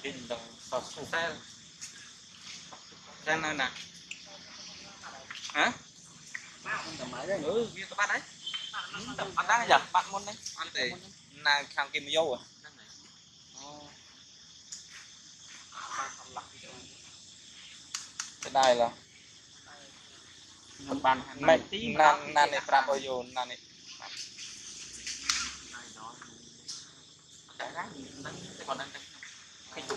bintang satu sel đang nè hả tầm mãi đấy ngứa kia các bạn đấy bạn đang giật bạn muốn đấy ăn thì là hàng kim dâu à cái này là bạn mày nan nan này tạm bây giờ nan này cái gì còn đang cái trụ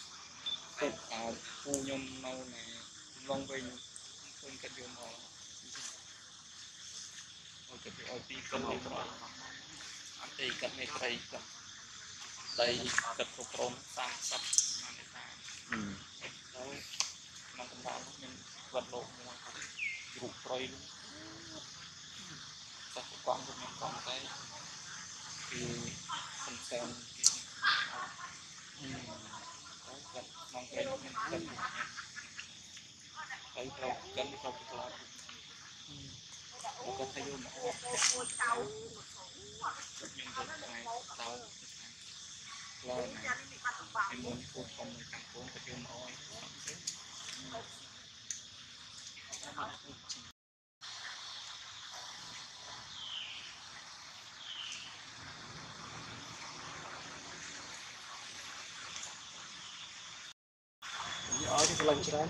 tụt ở khu nhom nâu này long bình không cần vô màu cái bị oi cấm đi các bạn anh thì cấm này thầy cấm đây cấm phục rôm tam sập đấy nó cũng đã mình vật lộn mà gục rơi luôn chắc quăng cho mình còn cái thì phần xem đấy mong cái mình cấm đấy rồi cấm không được làm có thấy luôn một số tàu nhưng cũng này tàu rồi em muốn cuộc sống này càng cuốn phải thêm mẫu ở thì lần trước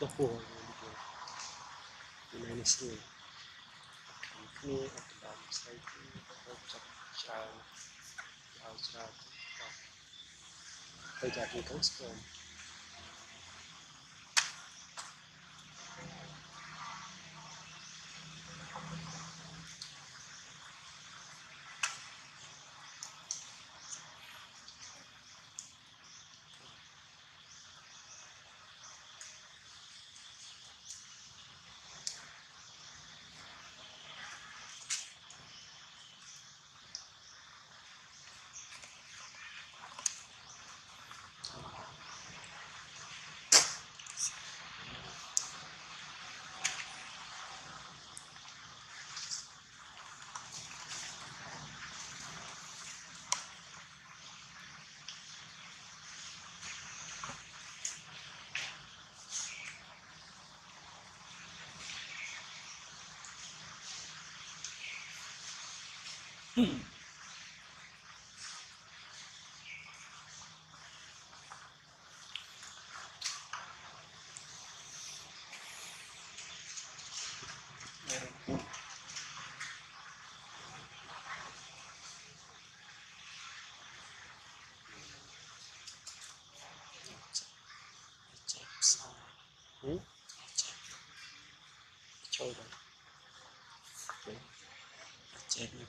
the whole United States company of the United States the whole child Coba cek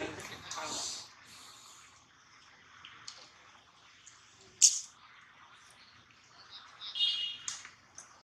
Pecahan